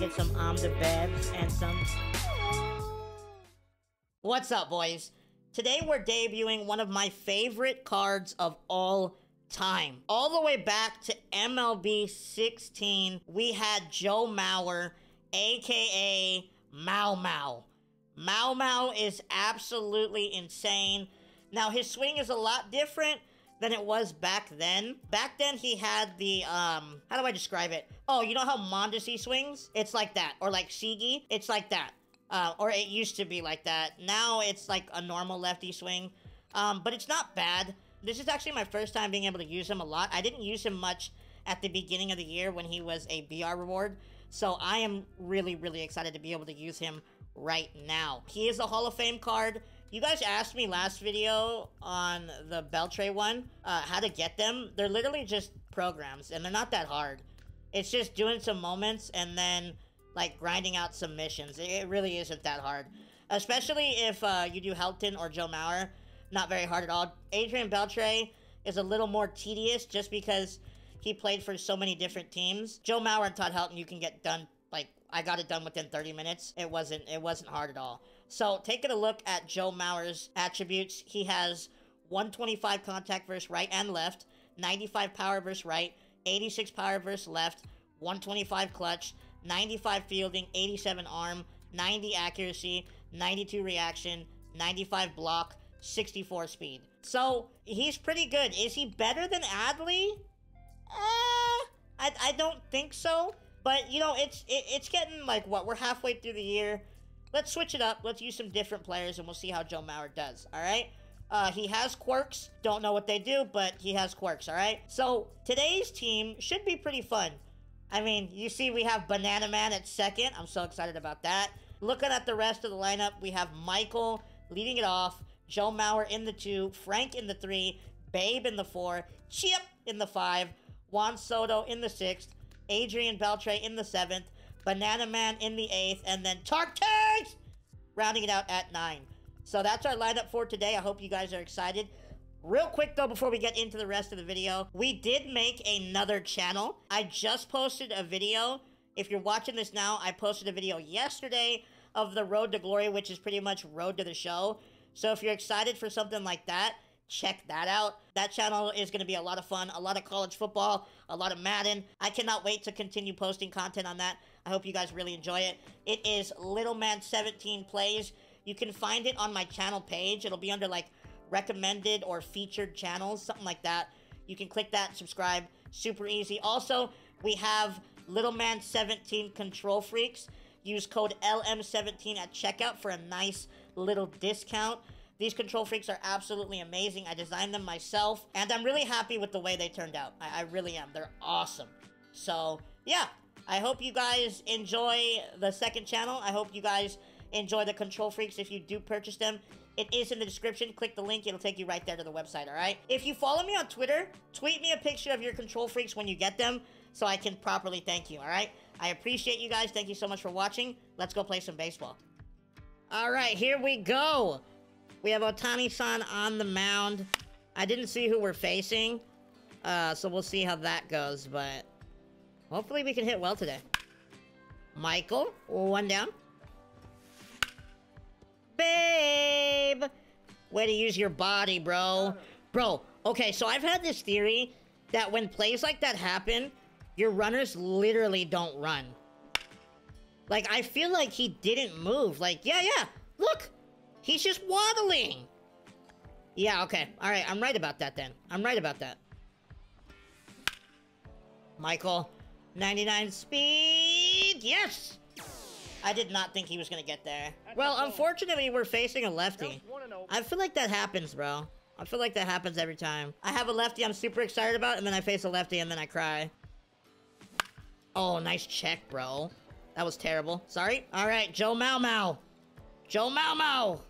get some Babs and some... What's up, boys? Today we're debuting one of my favorite cards of all time. All the way back to MLB 16, we had Joe Mauer, aka Mau Mau. Mau Mau is absolutely insane. Now, his swing is a lot different than it was back then. Back then, he had the, how do I describe it? Oh, you know how Mondesi swings? It's like that. Or like Shigi? It's like that. Or it used to be like that. Now, it's like a normal lefty swing. But it's not bad. This is actually my first time being able to use him a lot. I didn't use him much at the beginning of the year when he was a BR reward. So, I am really, really excited to be able to use him right now. He is a Hall of Fame card. You guys asked me last video on the Beltre one, how to get them. They're literally just programs, and they're not that hard. It's just doing some moments and then, like, grinding out submissions. It really isn't that hard. Especially if you do Helton or Joe Mauer. Not very hard at all. Adrian Beltre is a little more tedious just because he played for so many different teams. Joe Mauer and Todd Helton, you can get done. Like, I got it done within 30 minutes. It wasn't hard at all. So, taking a look at Joe Mauer's attributes, he has 125 contact versus right and left, 95 power versus right, 86 power versus left, 125 clutch, 95 fielding, 87 arm, 90 accuracy, 92 reaction, 95 block, 64 speed. So, he's pretty good. Is he better than Adley? I don't think so. But, you know, it's getting, like, what? We're halfway through the year. Let's switch it up. Let's use some different players, and we'll see how Joe Mauer does, all right? He has quirks. Don't know what they do, but he has quirks, all right? So, today's team should be pretty fun. I mean, you see we have Banana Man at second. I'm so excited about that. Looking at the rest of the lineup, we have Michael leading it off, Joe Mauer in the 2, Frank in the 3, Babe in the 4, Chip in the 5, Juan Soto in the 6th, Adrian Beltre in the 7th, Banana Man in the 8th, and then Tarkats rounding it out at 9. So that's our lineup for today. I hope you guys are excited. Real quick, though, before we get into the rest of the video, we did make another channel. I just posted a video. If you're watching this now, I posted a video yesterday of the Road to Glory, which is pretty much Road to the Show. So if you're excited for something like that, check that out. That channel is going to be a lot of fun, a lot of college football, a lot of Madden. I cannot wait to continue posting content on that. I hope you guys really enjoy it. It is Little Man 17 Plays. You can find it on my channel page. It'll be under, like, recommended or featured channels, something like that. You can click that, subscribe, super easy. Also, we have Little Man 17 Control Freaks. Use code LM17 at checkout for a nice little discount. These Control Freaks are absolutely amazing. I designed them myself, and I'm really happy with the way they turned out. I really am. They're awesome. So, yeah. I hope you guys enjoy the second channel. I hope you guys enjoy the Control Freaks if you do purchase them. It is in the description. Click the link. It'll take you right there to the website, all right? If you follow me on Twitter, tweet me a picture of your Control Freaks when you get them so I can properly thank you, all right? I appreciate you guys. Thank you so much for watching. Let's go play some baseball. All right, here we go. We have Otani-san on the mound. I didn't see who we're facing, so we'll see how that goes, but hopefully we can hit well today. Michael, one down. Babe! Way to use your body, bro. Bro, okay, so I've had this theory that when plays like that happen, your runners literally don't run. Like, I feel like he didn't move. Like, yeah, look! He's just waddling. Yeah, okay. All right, I'm right about that then. I'm right about that. Michael, 99 speed. Yes! I did not think he was going to get there. Well, unfortunately, we're facing a lefty. I feel like that happens, bro. I feel like that happens every time. I have a lefty I'm super excited about, and then I face a lefty, and then I cry. Oh, nice check, bro. That was terrible. Sorry. All right, Joe Mau Mau. Joe Mau Mau.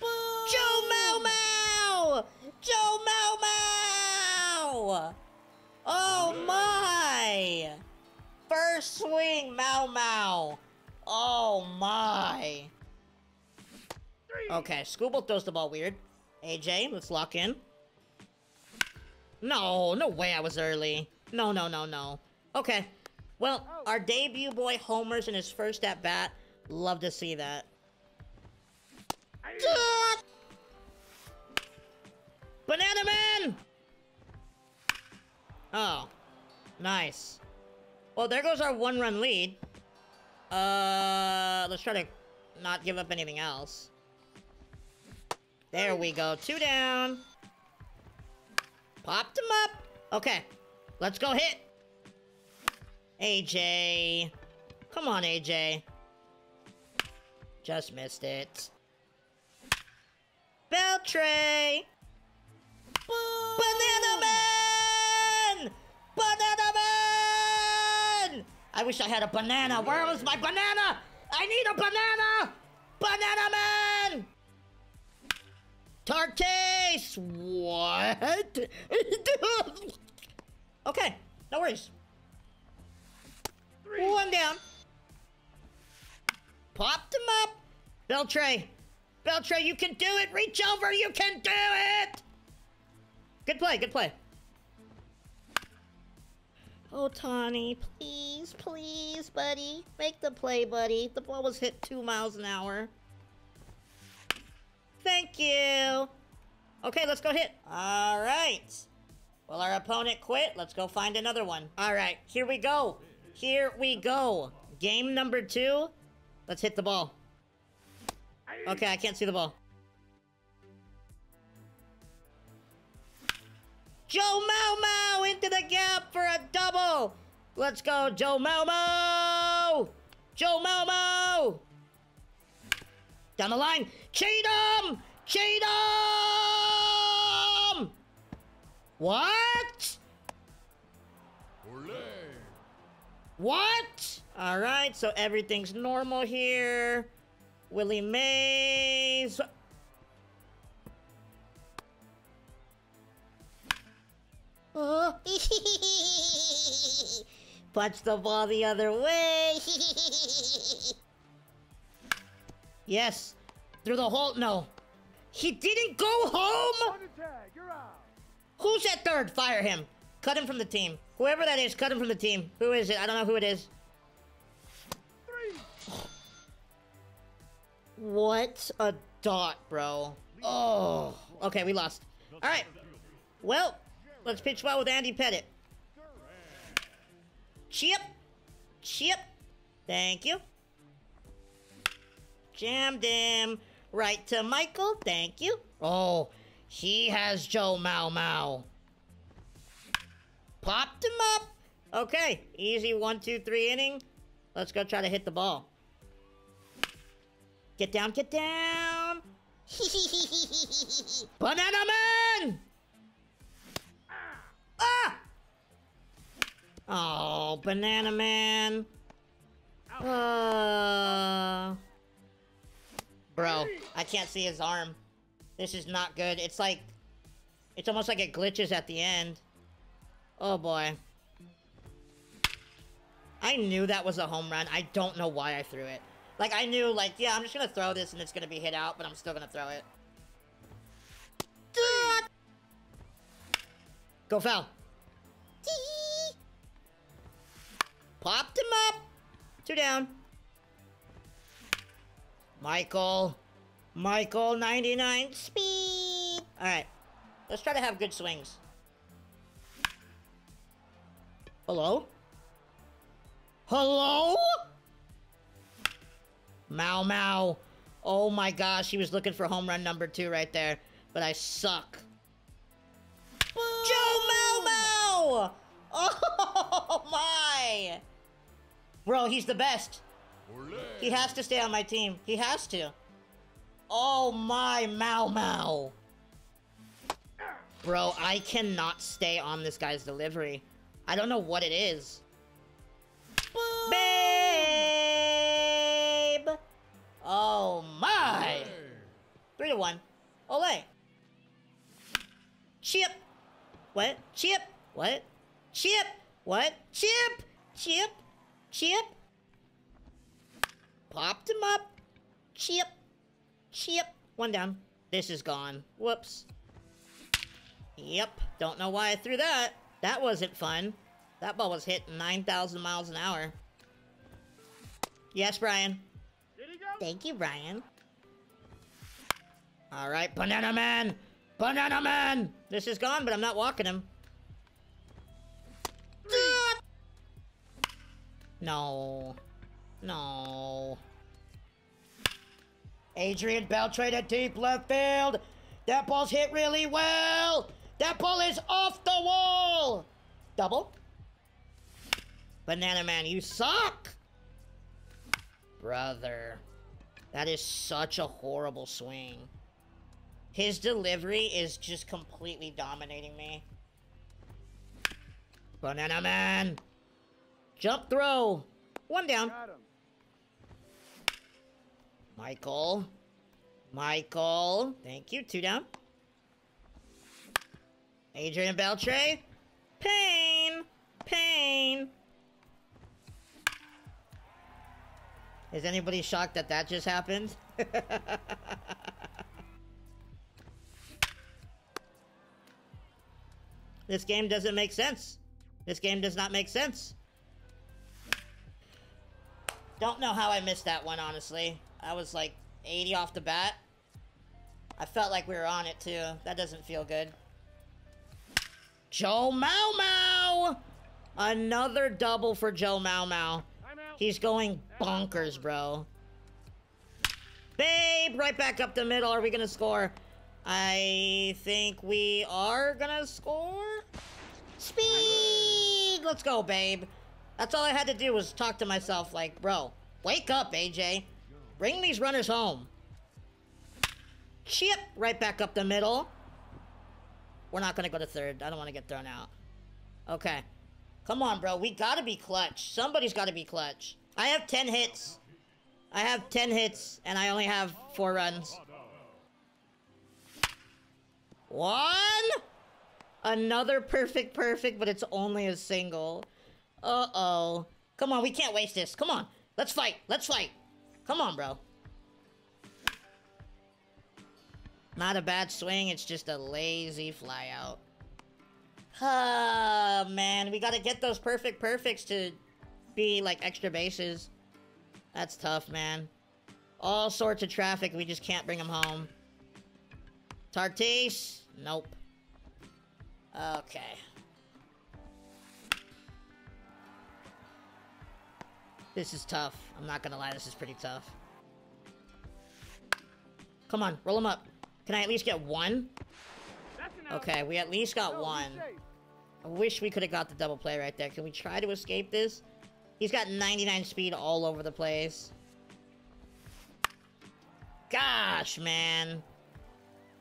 Boom. Joe Mau Mau! Joe Mau Mau! Oh my! First swing, Mau Mau! Oh my! Okay, Scoobo throws the ball weird. AJ, let's lock in. No way I was early. No. Okay, Well, our debut boy homers in his first at bat. Love to see that. Banana Man! Oh, nice. Well, there goes our one-run lead. Let's try to not give up anything else. There we go. Two down. Popped him up. Okay, let's go hit. AJ. Come on, AJ. Just missed it. Beltre! Boom. Banana Man! Banana Man! I wish I had a banana. Where was my banana? I need a banana! Banana Man! Tarkats! What? Okay, no worries. One down. Popped him up. Beltre. Beltre, you can do it. Reach over. You can do it. Good play. Good play. Otani, please, please, buddy. Make the play, buddy. The ball was hit 2 miles an hour. Thank you. Okay, let's go hit. All right. Well, our opponent quit. Let's go find another one. All right. Here we go. Here we go. Game number 2. Let's hit the ball. Okay, I can't see the ball. Joe Mauer into the gap for a double. Let's go, Joe Mauer. Joe Mauer. Down the line. Cheatham! Cheatham! What? Olé. What? All right, so everything's normal here. Willie Mays. Oh. Punch the ball the other way. Yes. Through the hole. No. He didn't go home? Who's at third? Fire him. Cut him from the team. Whoever that is, cut him from the team. Who is it? I don't know who it is. What a dot, bro. Oh. Okay, we lost. All right. Well, let's pitch well with Andy Pettitte. Chip. Chip. Thank you. Jammed him. Right to Michael. Thank you. Oh, he has Joe Mauer. Popped him up. Okay, easy 1-2-3 inning. Let's go try to hit the ball. Get down, get down. Banana Man! Ah! Oh, Banana Man. Bro, I can't see his arm. This is not good. It's like, it's almost like it glitches at the end. Oh, boy. I knew that was a home run. I don't know why I threw it. Like, I knew, like, yeah, I'm just going to throw this and it's going to be hit out, but I'm still going to throw it. Go foul. Popped him up. 2 down. Michael. Michael, 99 speed. All right. Let's try to have good swings. Hello? Hello? Mauer Mauer. Oh my gosh, he was looking for home run number 2 right there. But I suck. Boom. Joe Mauer! Oh my! Bro, he's the best. Olé. He has to stay on my team. He has to. Oh my, Mauer Mauer. Bro, I cannot stay on this guy's delivery. I don't know what it is. Boom. Babe! Oh my! Olé. 3-1. Olé. Chip! What? Chip! What? Chip! What? Chip! Chip! Chip! Popped him up. Chip! Chip! 1 down. This is gone. Whoops. Yep. Don't know why I threw that. That wasn't fun. That ball was hit 9,000 miles an hour. Yes, Brian. Did he go? Thank you, Brian. All right, Banana Man! Banana Man! This is gone, but I'm not walking him. No. No. Adrian Beltre to deep left field. That ball's hit really well. That ball is off the wall. Double. Banana Man, you suck. Brother. That is such a horrible swing. His delivery is just completely dominating me. Banana Man. Jump throw. One down. Michael. Michael. Thank you. Two down. Adrian Beltre. Pain. Pain. Is anybody shocked that that just happened? This game doesn't make sense. This game does not make sense. Don't know how I missed that one, honestly. I was like 80 off the bat. I felt like we were on it, too. That doesn't feel good. Joe Mau Mau! Another double for Joe Mau Mau. He's going bonkers, bro. Babe, right back up the middle. Are we going to score? I think we are going to score. Speed! Let's go, Babe. That's all I had to do was talk to myself like, bro, wake up, AJ. Bring these runners home. Chip, right back up the middle. We're not going to go to third. I don't want to get thrown out. Okay. Come on, bro. We got to be clutch. Somebody's got to be clutch. I have 10 hits. I have 10 hits, and I only have 4 runs. One. Another perfect, but it's only a single. Uh-oh. Come on, we can't waste this. Come on. Let's fight. Let's fight. Come on, bro. Not a bad swing. It's just a lazy fly out. Ah, man. We got to get those perfects to be, like, extra bases. That's tough, man. All sorts of traffic. We just can't bring them home. Tarkats? Nope. Okay. This is tough. I'm not gonna lie, this is pretty tough. Come on, roll them up. Can I at least get one? Okay, we at least got one. I wish we could have got the double play right there. Can we try to escape this? He's got 99 speed all over the place. Gosh, man.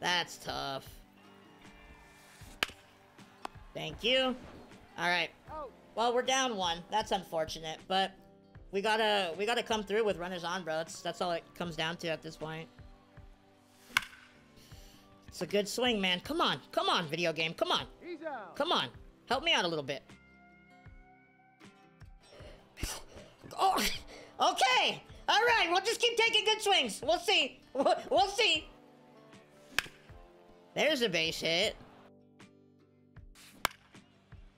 That's tough. Thank you. All right. Well, we're down one. That's unfortunate, but... We gotta come through with runners on, bro. That's all it comes down to at this point. It's a good swing, man. Come on. Come on, video game. Come on. Come on. Help me out a little bit. Oh, okay. All right. We'll just keep taking good swings. We'll see. We'll see. There's a base hit.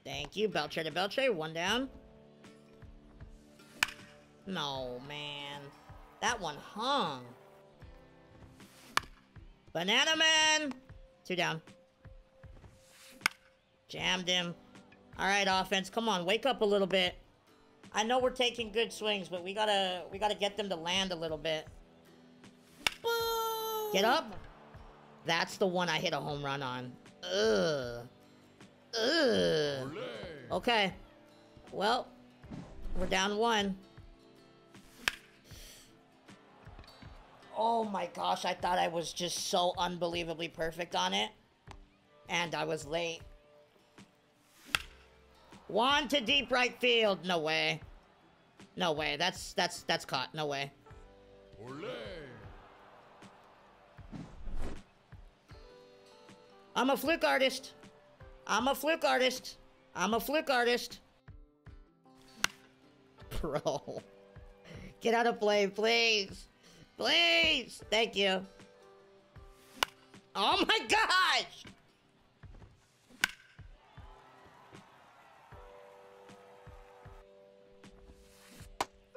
Thank you. Beltre to Beltre. One down. No, man. That one hung. Banana Man! Two down. Jammed him. All right, offense. Come on, wake up a little bit. I know we're taking good swings, but we gotta get them to land a little bit. Boom! Get up. That's the one I hit a home run on. Ugh. Ugh. Okay. Well, we're down one. Oh my gosh, I thought I was just so unbelievably perfect on it. And I was late. Juan to deep right field. No way. No way. That's caught. No way. Olé. I'm a fluke artist. I'm a fluke artist. I'm a fluke artist. Bro. Get out of play, please. Please! Thank you. Oh my gosh!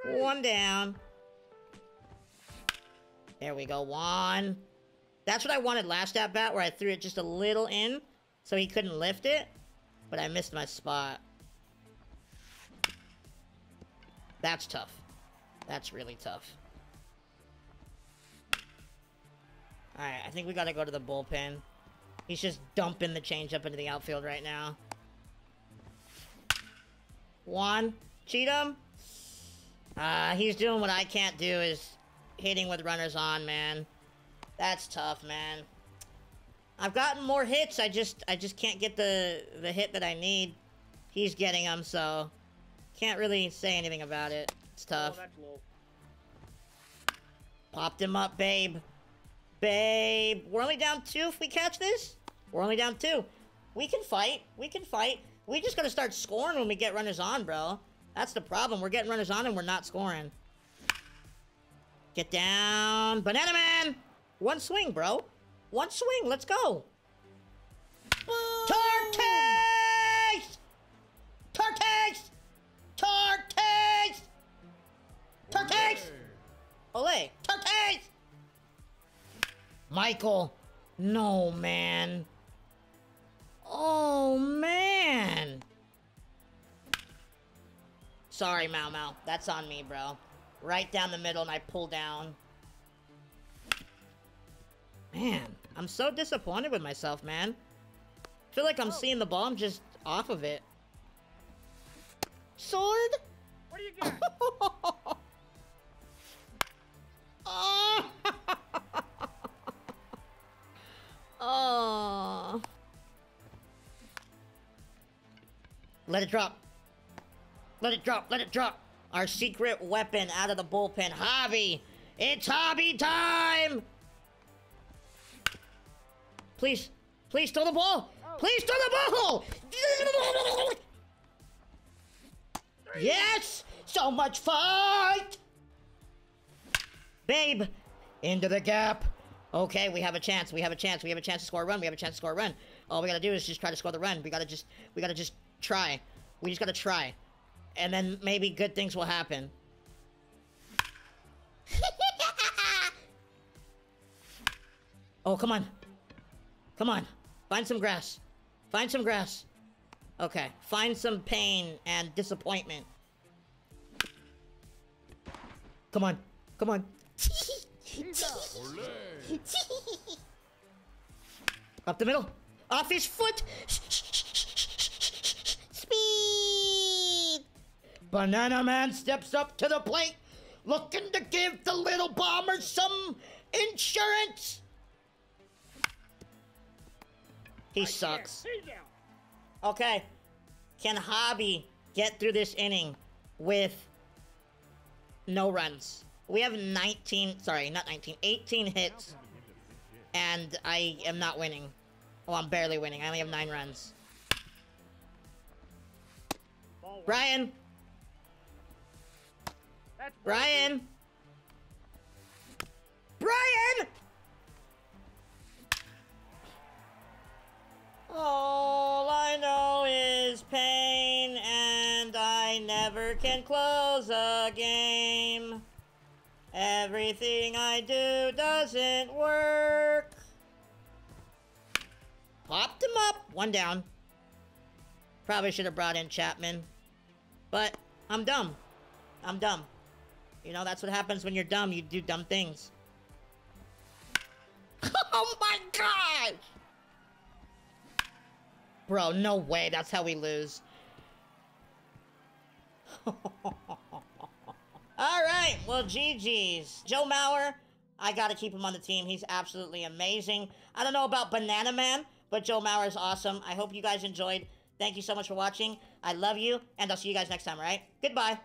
One down. There we go, Juan. That's what I wanted last at bat, where I threw it just a little in so he couldn't lift it, but I missed my spot. That's tough. That's really tough. All right, I think we got to go to the bullpen. He's just dumping the changeup into the outfield right now. Juan, cheat him. He's doing what I can't do, is hitting with runners on, man. That's tough, man. I've gotten more hits. I just can't get the hit that I need. He's getting them, so can't really say anything about it. It's tough. Oh, popped him up, Babe. Babe, we're only down 2 if we catch this. We're only down 2. We can fight. We can fight. We just got to start scoring when we get runners on, bro. That's the problem. We're getting runners on and we're not scoring. Get down. Banana Man. One swing, bro. One swing. Let's go. Tarkats! Tarkats! Tarkats! Tarkats! Olé. Tarkats! Michael. No, man. Oh, man. Sorry, Mau Mau. That's on me, bro. Right down the middle, and I pull down. Man, I'm so disappointed with myself, man. I feel like I'm seeing the ball. I'm just off of it. Sword? What are you doing? Oh! Oh. Let it drop. Let it drop. Let it drop. Our secret weapon out of the bullpen. Hobby. It's Hobby time. Please. Please throw the ball. Please throw the ball. Oh. Yes. So much fight. Babe. Into the gap. Okay, we have a chance. We have a chance. We have a chance to score a run. We have a chance to score a run. All we gotta do is just try to score the run. We gotta just try. We just gotta try. And then maybe good things will happen. Oh, come on. Come on. Find some grass. Find some grass. Okay. Find some pain and disappointment. Come on. Come on. Up the middle. Off his foot. Speed. Banana Man steps up to the plate, looking to give the little bomber some insurance. He sucks. Okay. Can Hobby get through this inning with no runs? We have 18 hits, and I am not winning. Well, I'm barely winning. I only have 9 runs. Brian! Brian! Brian! All I know is pain, and I never can close a game. Everything I do doesn't work. Popped him up. One down. Probably should have brought in Chapman. But I'm dumb. I'm dumb. You know, that's what happens when you're dumb. You do dumb things. Oh my gosh! Bro, no way. That's how we lose. All right, well, GG's. Joe Mauer, I got to keep him on the team. He's absolutely amazing. I don't know about Banana Man, but Joe Mauer is awesome. I hope you guys enjoyed. Thank you so much for watching. I love you, and I'll see you guys next time, all right? Goodbye.